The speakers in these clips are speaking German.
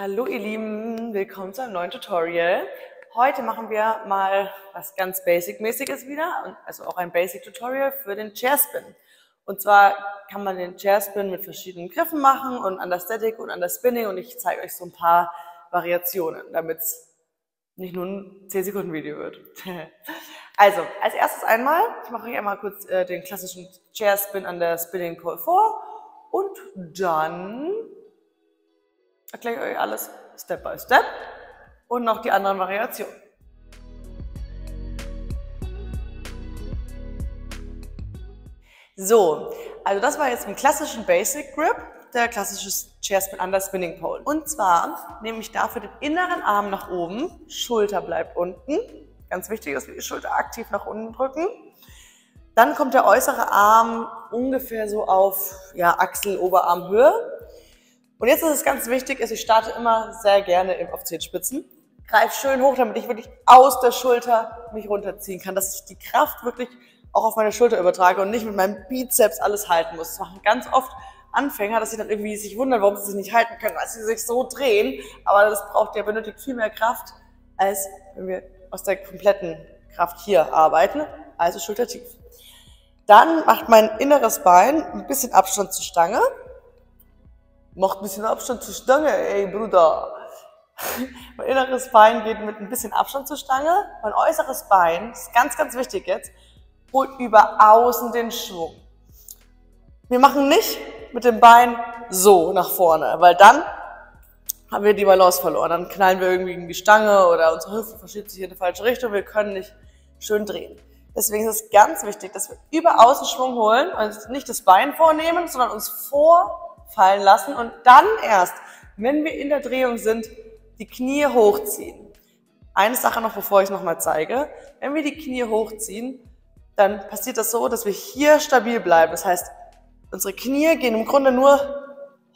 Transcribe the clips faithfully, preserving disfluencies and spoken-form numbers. Hallo ihr Lieben, willkommen zu einem neuen Tutorial. Heute machen wir mal was ganz Basic-mäßiges wieder, also auch ein Basic-Tutorial für den Chair Spin. Und zwar kann man den Chair Spin mit verschiedenen Griffen machen und an der Static und an der Spinning, und ich zeige euch so ein paar Variationen, damit es nicht nur ein zehn Sekunden Video wird. Also, als erstes einmal, ich mache euch einmal kurz äh, den klassischen Chair Spin an der Spinning Pole vor und dann erkläre ich euch alles Step by Step und noch die anderen Variationen. So, also das war jetzt im klassischen Basic Grip, der klassische Chair Spin an der Spinning Pole. Und zwar nehme ich dafür den inneren Arm nach oben, Schulter bleibt unten. Ganz wichtig ist, dass wir die Schulter aktiv nach unten drücken. Dann kommt der äußere Arm ungefähr so auf ja, Achsel-Oberarmhöhe. Und jetzt ist es ganz wichtig, ist, ich starte immer sehr gerne auf Zehenspitzen. Greif schön hoch, damit ich wirklich aus der Schulter mich runterziehen kann, dass ich die Kraft wirklich auch auf meine Schulter übertrage und nicht mit meinem Bizeps alles halten muss. Das machen ganz oft Anfänger, dass sie dann irgendwie sich wundern, warum sie sich nicht halten können, weil sie sich so drehen. Aber das braucht ja benötigt viel mehr Kraft, als wenn wir aus der kompletten Kraft hier arbeiten, also schultertief. Dann macht mein inneres Bein ein bisschen Abstand zur Stange. Macht ein bisschen Abstand zur Stange, ey Bruder. Mein inneres Bein geht mit ein bisschen Abstand zur Stange. Mein äußeres Bein, ist ganz, ganz wichtig jetzt, holt über außen den Schwung. Wir machen nicht mit dem Bein so nach vorne, weil dann haben wir die Balance verloren. Dann knallen wir irgendwie gegen die Stange oder unsere Hüfte verschiebt sich in die falsche Richtung. Wir können nicht schön drehen. Deswegen ist es ganz wichtig, dass wir über außen Schwung holen und nicht das Bein vornehmen, sondern uns vor fallen lassen und dann erst, wenn wir in der Drehung sind, die Knie hochziehen. Eine Sache noch, bevor ich es nochmal zeige. Wenn wir die Knie hochziehen, dann passiert das so, dass wir hier stabil bleiben. Das heißt, unsere Knie gehen im Grunde nur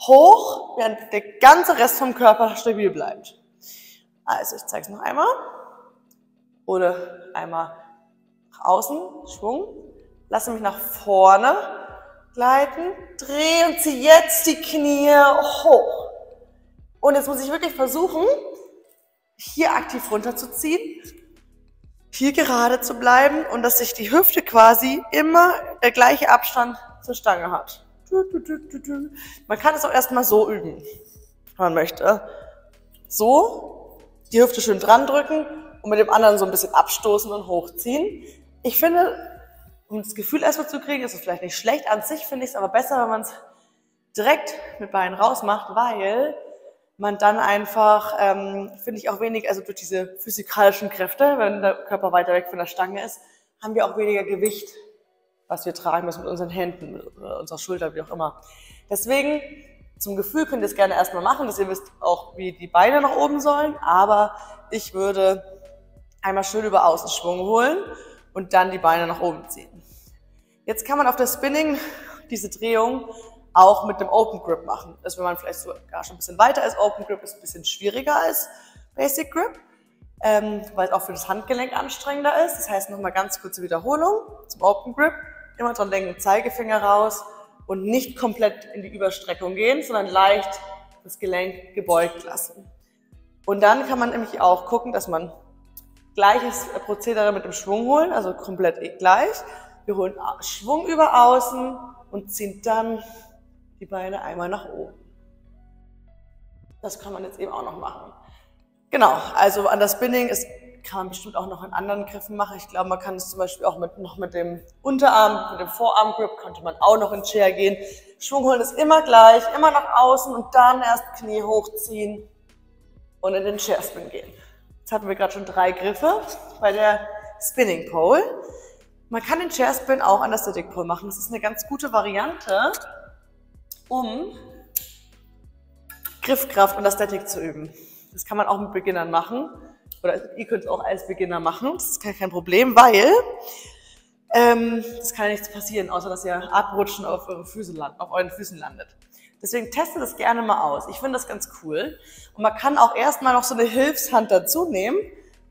hoch, während der ganze Rest vom Körper stabil bleibt. Also, ich zeige es noch einmal. Oder einmal nach außen, Schwung. Lasse mich nach vorne gleiten, dreh und zieh jetzt die Knie hoch. Und jetzt muss ich wirklich versuchen, hier aktiv runterzuziehen, hier gerade zu bleiben und dass sich die Hüfte quasi immer der gleiche Abstand zur Stange hat. Man kann es auch erstmal so üben, wenn man möchte. So, die Hüfte schön dran drücken und mit dem anderen so ein bisschen abstoßen und hochziehen. Ich finde, um das Gefühl erstmal zu kriegen, ist es vielleicht nicht schlecht. An sich finde ich es aber besser, wenn man es direkt mit Beinen raus macht, weil man dann einfach, ähm, finde ich auch wenig, also durch diese physikalischen Kräfte, wenn der Körper weiter weg von der Stange ist, haben wir auch weniger Gewicht, was wir tragen müssen mit unseren Händen, mit unserer Schulter, wie auch immer. Deswegen, zum Gefühl könnt ihr es gerne erstmal machen, dass ihr wisst auch, wie die Beine nach oben sollen, aber ich würde einmal schön über Außenschwung holen und dann die Beine nach oben ziehen. Jetzt kann man auf der Spinning diese Drehung auch mit einem Open Grip machen. Also wenn man vielleicht sogar schon ein bisschen weiter ist, Open Grip ist ein bisschen schwieriger als Basic Grip, ähm, weil es auch für das Handgelenk anstrengender ist. Das heißt, nochmal ganz kurze Wiederholung zum Open Grip. Immer dran denken, Zeigefinger raus und nicht komplett in die Überstreckung gehen, sondern leicht das Gelenk gebeugt lassen. Und dann kann man nämlich auch gucken, dass man gleiches Prozedere mit dem Schwung holen, also komplett gleich. Wir holen Schwung über außen und ziehen dann die Beine einmal nach oben. Das kann man jetzt eben auch noch machen. Genau, also an der Spinning ist, kann man bestimmt auch noch in anderen Griffen machen. Ich glaube, man kann es zum Beispiel auch mit, noch mit dem Unterarm, mit dem Vorarmgrip, könnte man auch noch in Chair gehen. Schwung holen ist immer gleich, immer nach außen und dann erst Knie hochziehen und in den Chair Spin gehen. Jetzt hatten wir gerade schon drei Griffe bei der Spinning Pole. Man kann den Chair Spin auch an der Static Pole machen. Das ist eine ganz gute Variante, um Griffkraft und der Static zu üben. Das kann man auch mit Beginnern machen. Oder ihr könnt es auch als Beginner machen. Das ist kein Problem, weil ähm, das kann ja nichts passieren, außer dass ihr abrutschen auf, eure Füße land, auf euren Füßen landet. Deswegen testet das gerne mal aus. Ich finde das ganz cool. Und man kann auch erstmal noch so eine Hilfshand dazu nehmen,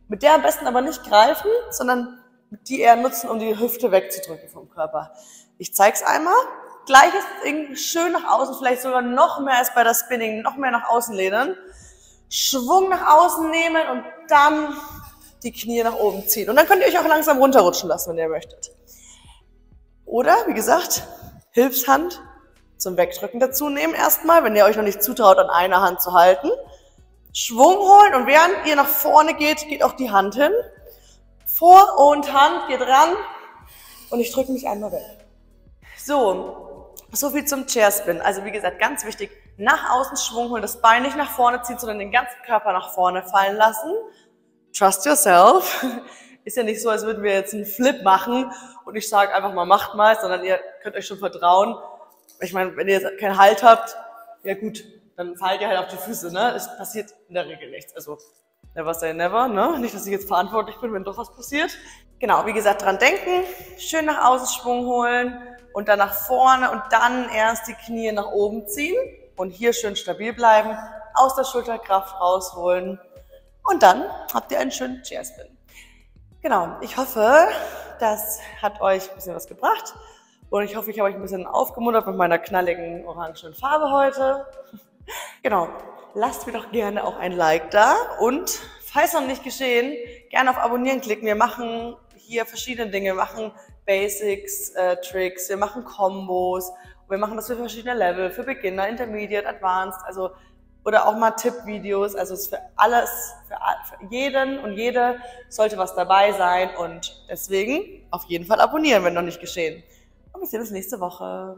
mit der am besten aber nicht greifen, sondern die eher nutzen, um die Hüfte wegzudrücken vom Körper. Ich zeige es einmal. Gleiches Ding schön nach außen, vielleicht sogar noch mehr als bei der Spinning, noch mehr nach außen lehnen. Schwung nach außen nehmen und dann die Knie nach oben ziehen. Und dann könnt ihr euch auch langsam runterrutschen lassen, wenn ihr möchtet. Oder, wie gesagt, Hilfshand zum Wegdrücken dazu nehmen erstmal, wenn ihr euch noch nicht zutraut, an einer Hand zu halten. Schwung holen und während ihr nach vorne geht, geht auch die Hand hin. Vor und Hand, geht ran und ich drücke mich einmal weg. So, so viel zum Chair Spin. Also wie gesagt, ganz wichtig, nach außen Schwung holen, das Bein nicht nach vorne ziehen, sondern den ganzen Körper nach vorne fallen lassen. Trust yourself. Ist ja nicht so, als würden wir jetzt einen Flip machen und ich sage einfach mal, macht mal, sondern ihr könnt euch schon vertrauen. Ich meine, wenn ihr jetzt keinen Halt habt, ja gut, dann fallt ihr halt auf die Füße, ne? Es passiert in der Regel nichts. Also never say never, ne? Nicht, dass ich jetzt verantwortlich bin, wenn doch was passiert. Genau, wie gesagt, dran denken, schön nach außen Schwung holen und dann nach vorne und dann erst die Knie nach oben ziehen und hier schön stabil bleiben, aus der Schulter Kraft rausholen und dann habt ihr einen schönen Chair Spin. Genau, ich hoffe, das hat euch ein bisschen was gebracht. Und ich hoffe, ich habe euch ein bisschen aufgemuntert mit meiner knalligen orangen Farbe heute. Genau, lasst mir doch gerne auch ein Like da und, falls noch nicht geschehen, gerne auf Abonnieren klicken. Wir machen hier verschiedene Dinge, wir machen Basics, äh, Tricks, wir machen Kombos, wir machen das für verschiedene Level, für Beginner, Intermediate, Advanced, also oder auch mal Tippvideos. Also es ist für alles, für, für jeden und jede sollte was dabei sein und deswegen auf jeden Fall abonnieren, wenn noch nicht geschehen. Und wir sehen uns nächste Woche.